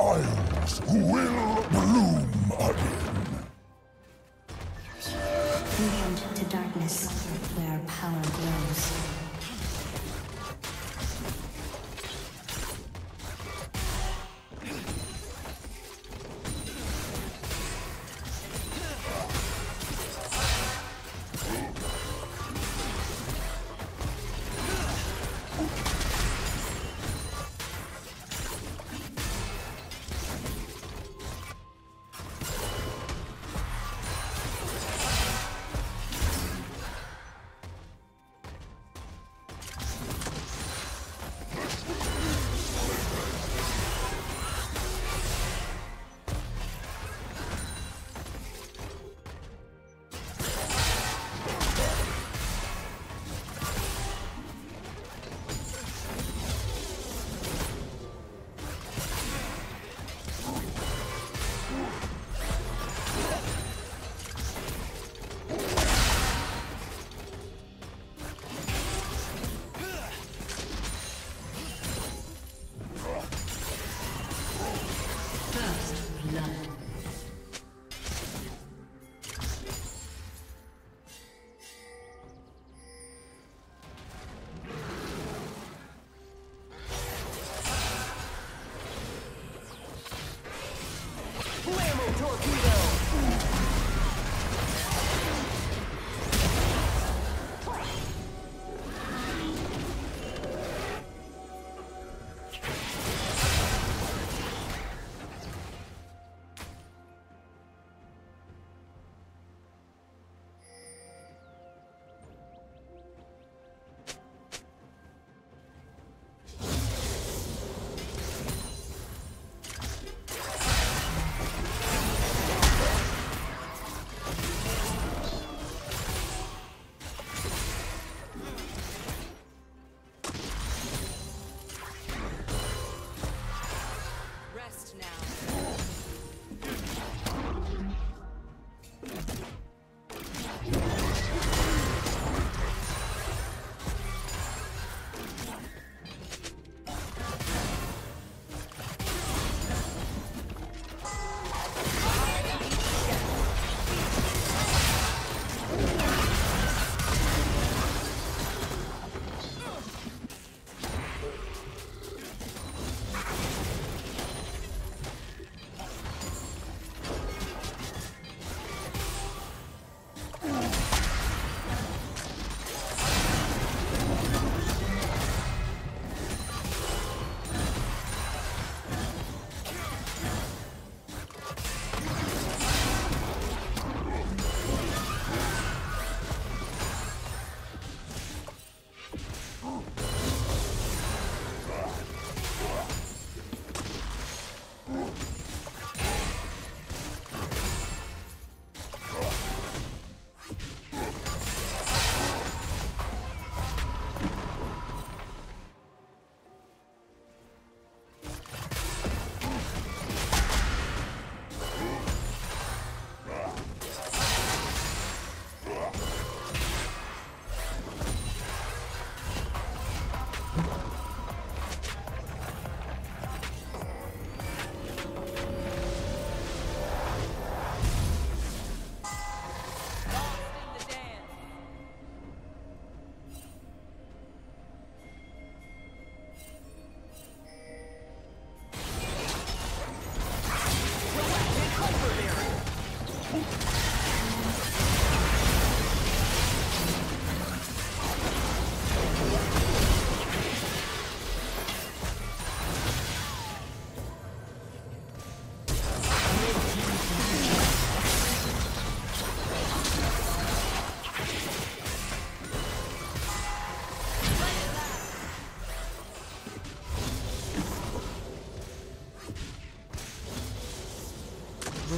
Isles will bloom again. Beyond to darkness, where power grows.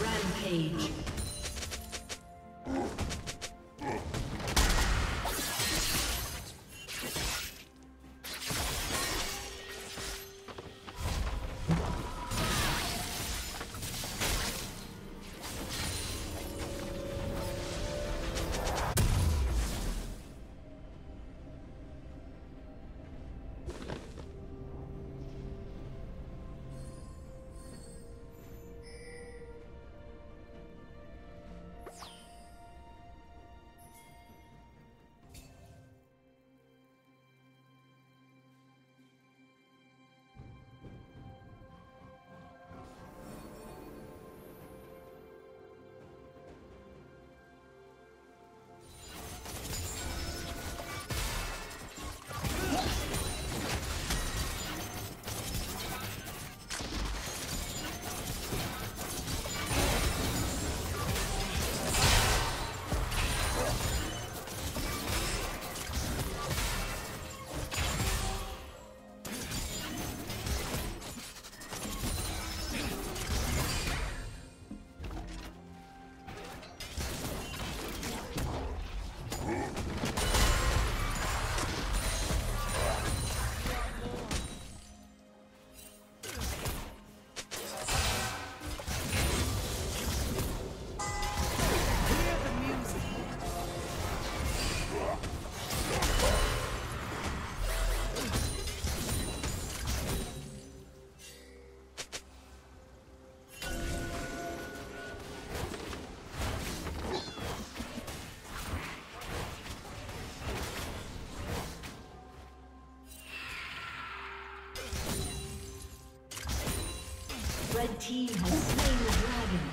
Rampage. Red team has slain the dragon.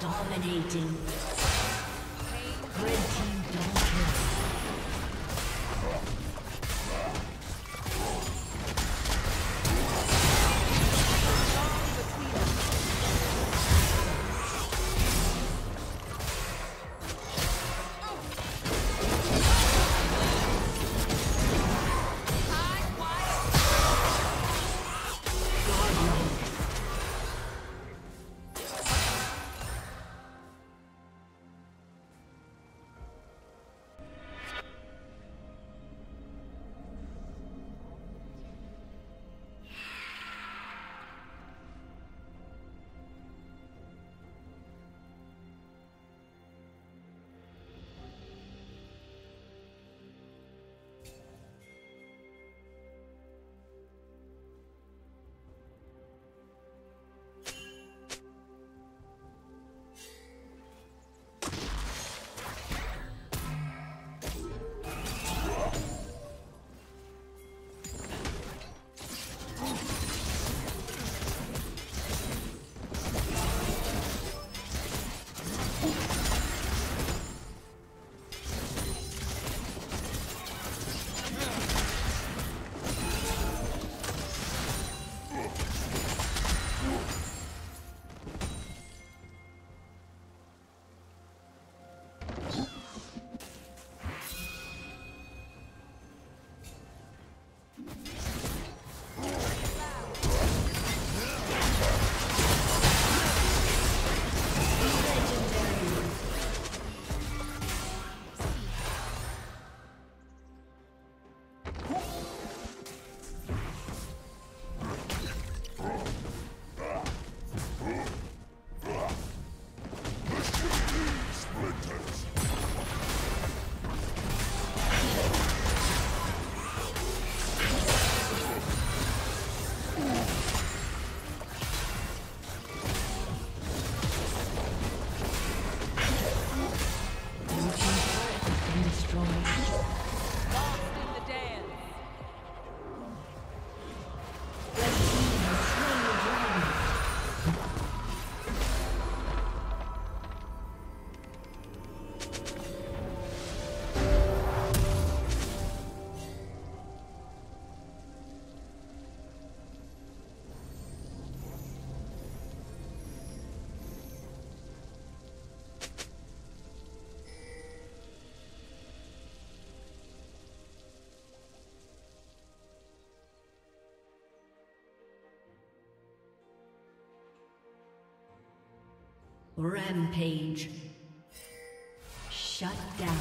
Dominating. Red team don't kill. Rampage. Shut down.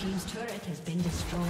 Team's turret has been destroyed.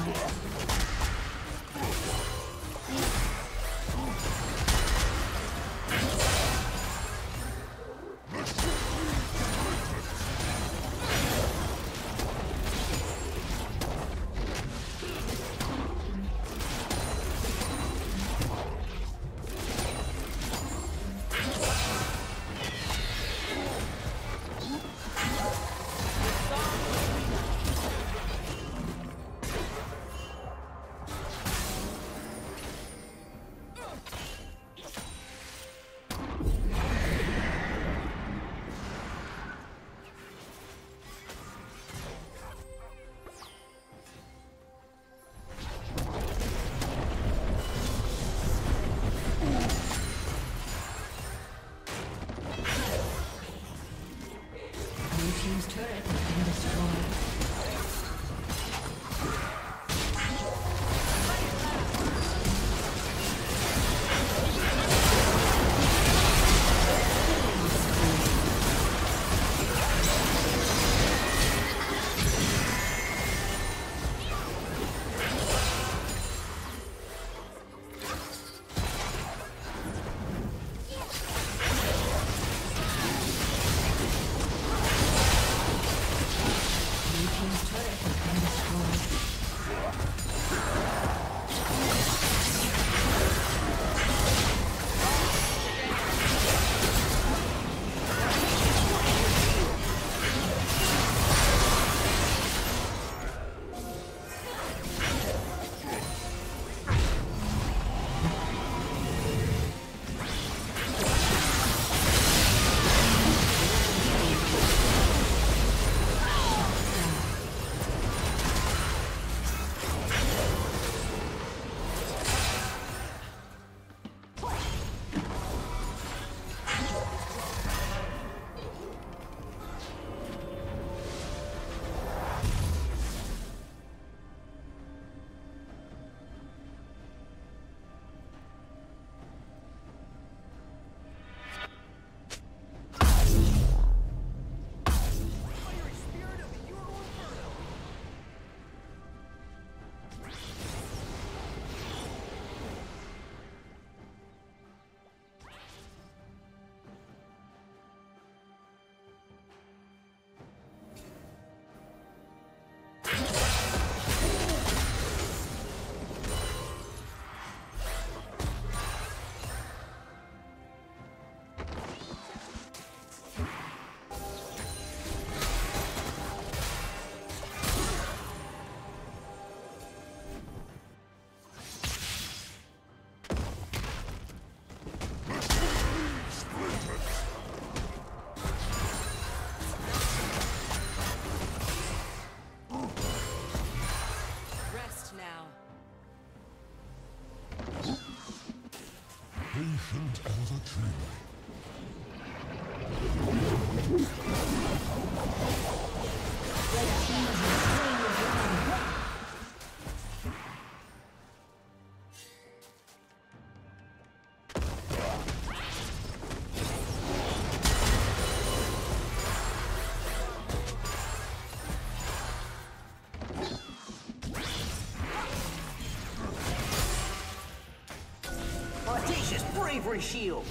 Silver Shield.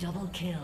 Double kill.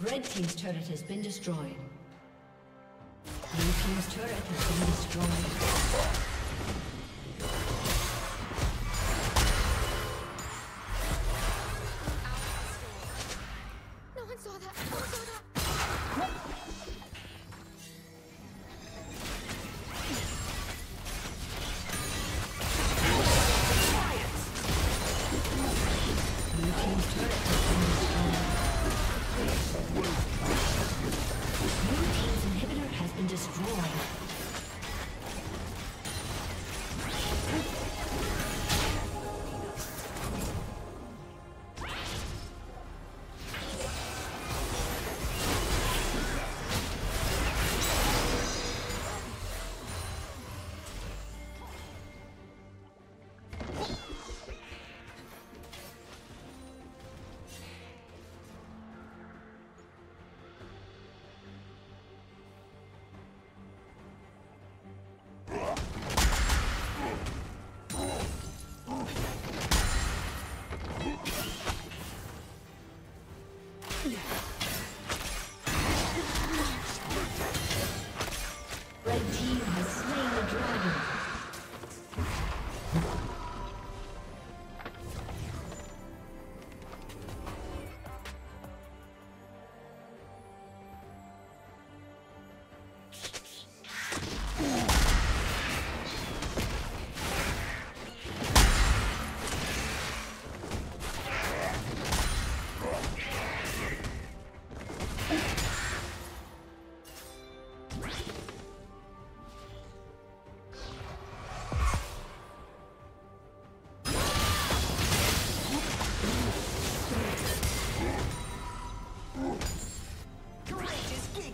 Red team's turret has been destroyed. Blue team's turret has been destroyed. Blue team's inhibitor has been destroyed.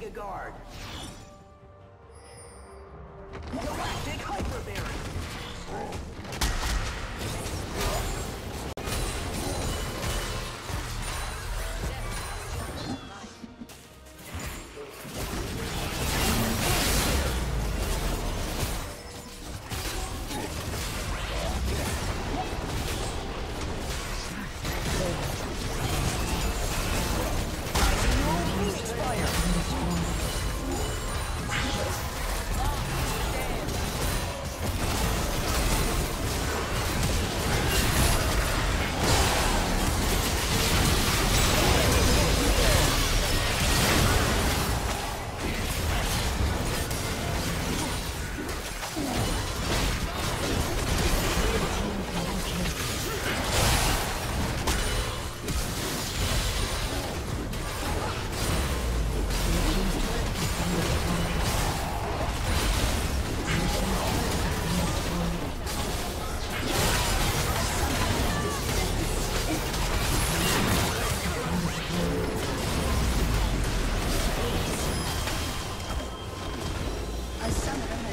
Taking a guard. Galactic hyperberry. A summoner